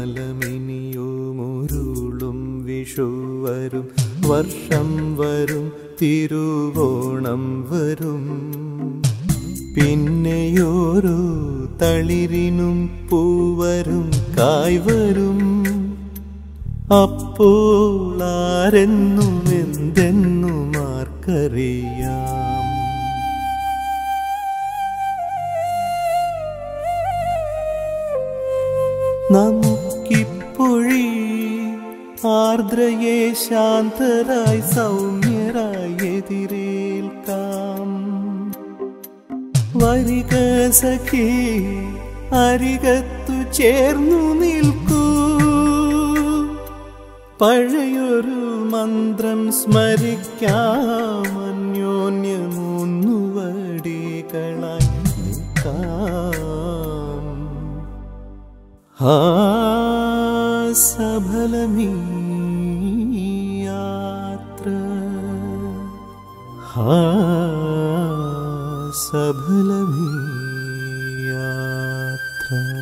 കാലമിനിയും ഉരുളും വിഷുവരും വർഷം വരും തിരുവോണം വരും പിന്നെയോരോ തളിരിനും പൂവരും കായ്വരും അപ്പോൾ ആരെന്നും എന്തെന്നും ആർക്കറിയാം. നമുക്കിപ്പോഴീ ആർദ്രയെ ശാന്തരായി സൗമ്യരായി എതിരേൽക്കാം. വരിക സഖി അരികത്തു ചേർന്നു നിൽക്കൂ, പഴയൊരു മന്ത്രം സ്മരിക്കാം, അന്യോന്യമൂന്നുവടികളായി നിൽക്കാം. ആ സഫലമീ യാത്ര, ആ സഫലമീ യാത്ര.